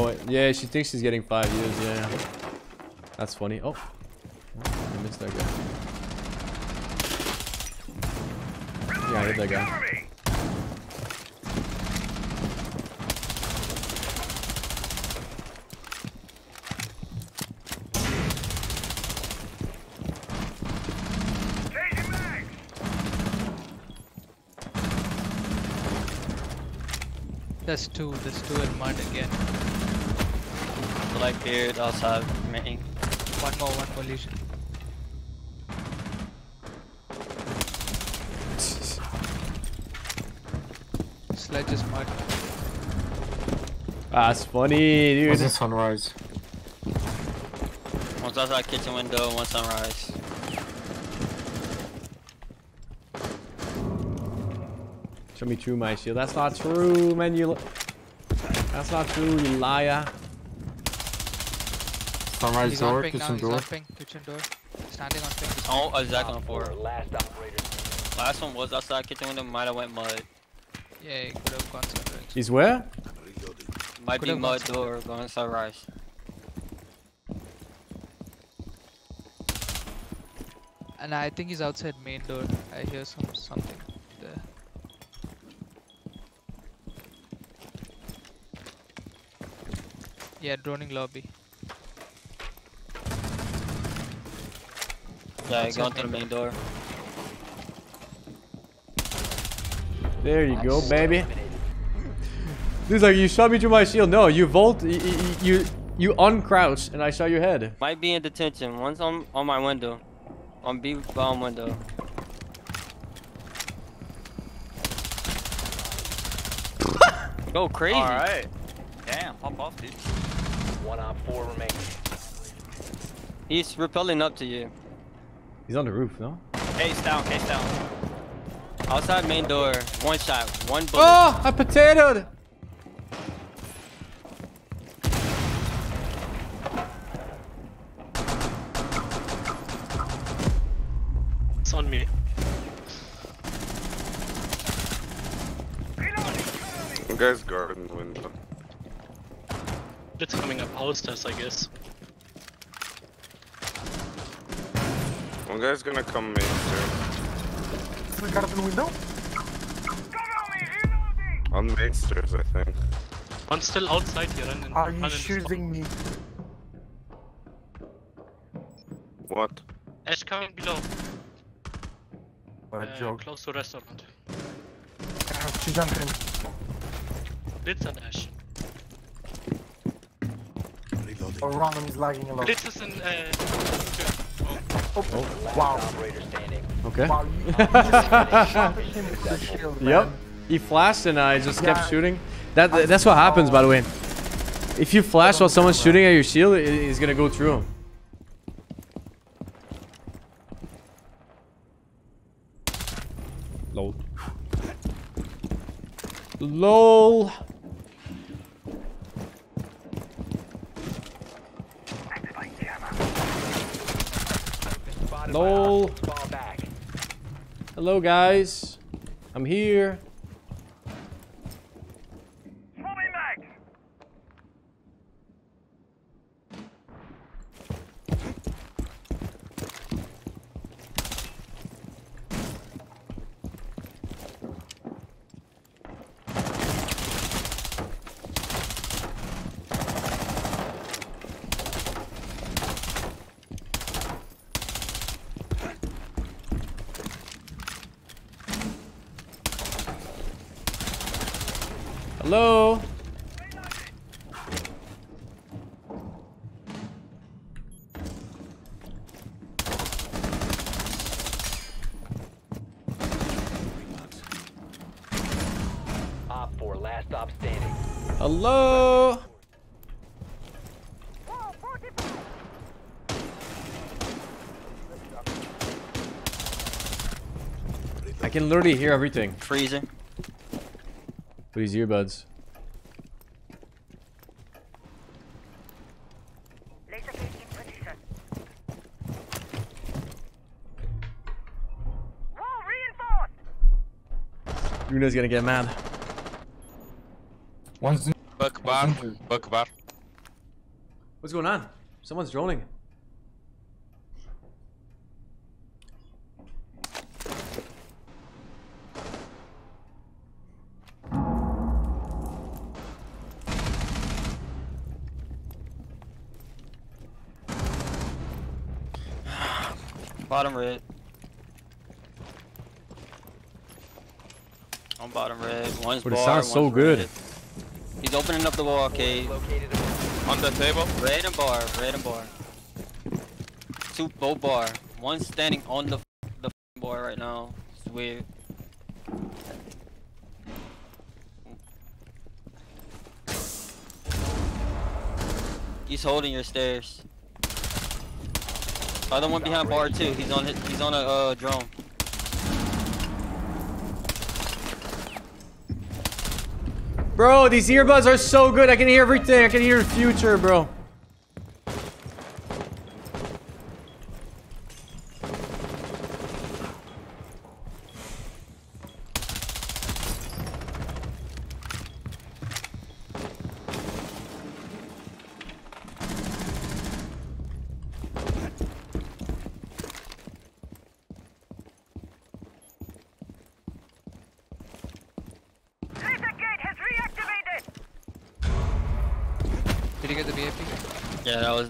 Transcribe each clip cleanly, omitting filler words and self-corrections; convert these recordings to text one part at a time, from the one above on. point. Yeah, she thinks she's getting 5 years, yeah. That's funny. Oh. I missed that guy. Yeah, I hit that guy. There's two in mud again. Black beard also me. One more lesion. Sledge is mud. Ah, that's funny, dude. One's on sunrise. One's outside kitchen window, one's sunrise. Show me through my shield. That's not true, man. That's not true, you liar. Sunrise door, kitchen door. Kitchen door. Standing on ping. Oh, exactly on four. Last one was outside kitchen window. Might have went mud. Yeah, he could have gone sunrise. He's where? Might be mud door going sunrise. And I think he's outside main door. I hear something. Yeah, droning lobby. Yeah, I got to the main door. There you go, baby. Dude's like, you shot me through my shield. No, you volt, you uncrouched, and I shot your head. Might be in detention. One's on my window, on B bomb window. Go crazy. All right. Damn, pop off, dude. 1 op 4 remaining. He's rappelling up to you. He's on the roof, no? Case down, case down. Outside main door, one shot, one bullet. Oh, I potatoed! It's on me. You guys guarding the window. It's coming up post us, I guess. One guy's gonna come in too. We got up in the window? On main stairs, I think. One's still outside here. Are you shooting me? What? Ash coming below. What a joke. Close to restaurant. She's jumping. Blitz and Ash. Oh, random is lagging a lot. This is an, oh. Wow. Okay. Wow, shield, yep. He flashed and I just kept shooting. That's what happens, by the way. If you flash while someone's shooting at your shield, it's gonna go through him. Lol. Lol. LOL. Hello guys, I'm here. Hello. Op 4, last stop standing. Hello. I can literally hear everything. Freezing. Put his earbuds. Bruno's gonna get mad. Buck bar. What's going on? Someone's droning. Bottom red. On bottom red. One's bar. But it sounds so good. Red. He's opening up the wall, okay. On the table. Red and bar. Red and bar. Two both bar. One standing on the bar right now. It's weird. He's holding your stairs. Other one behind bar too. He's on his, he's on a drone. Bro, these earbuds are so good. I can hear everything. I can hear future, bro.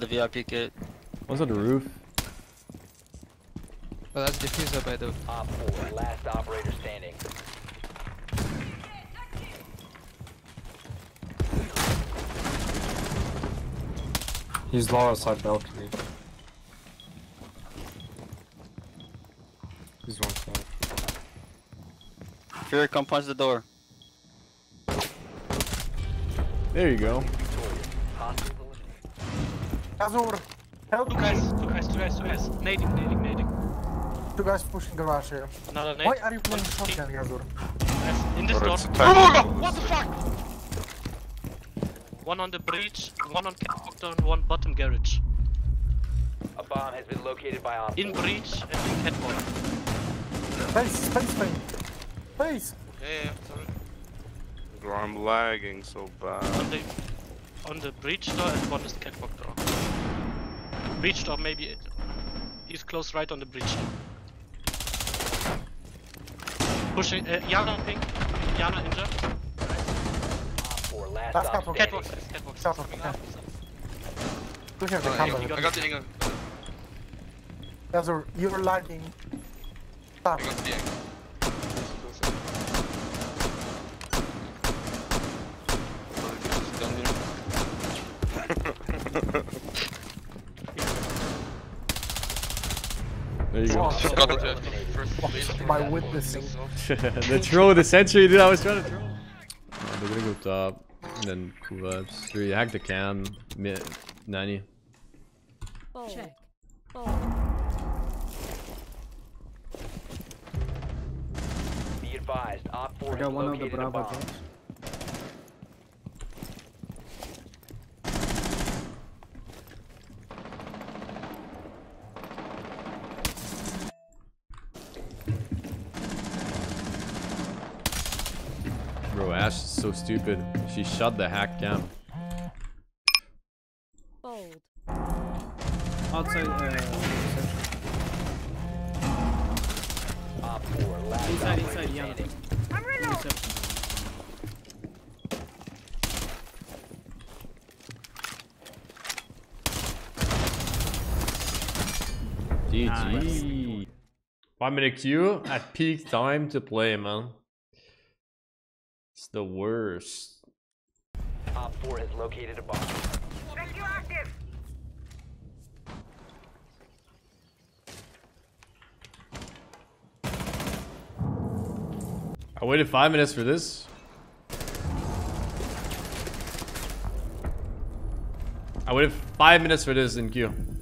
The VIP kit. One's on the roof. Oh, that's diffuser by the top four. Last operator standing. He's low outside balcony. He's one side. Fury, come punch the door. There you go. Help. Two guys. Nading. Two guys pushing garage here. Another nade. Why are you playing shotgun, Gazur? Yes, in this door. What the fuck? One on the breach, one on catwalk, one bottom garage. A bomb has been located by arms. In breach and in catwalk. Face. Yeah, sorry. Bro, I'm lagging so bad. On the breach door and one is the catwalk door. Breach door, maybe it. He's close right on the breach door. Pushing, Yana ping. Yana injured. Catwalk. Catwalk. Look at the camera. I got the angle. You're lagging. Stop. I got the angle. There you go. My witnessing. The troll of the century, dude. I was trying to troll. They're gonna go top, and then collapse. Three. Hack the cam. 90. Check. Be advised. Op 4 has located a bomb. Ash is so stupid. She shut the hack down. Bold. Outside. Inside. Yeah. I'm reloading. GG. 1 minute queue at peak time to play, man. The worst. Op 4 has located a bomb. Rescue active. I waited 5 minutes for this. I waited 5 minutes for this in queue.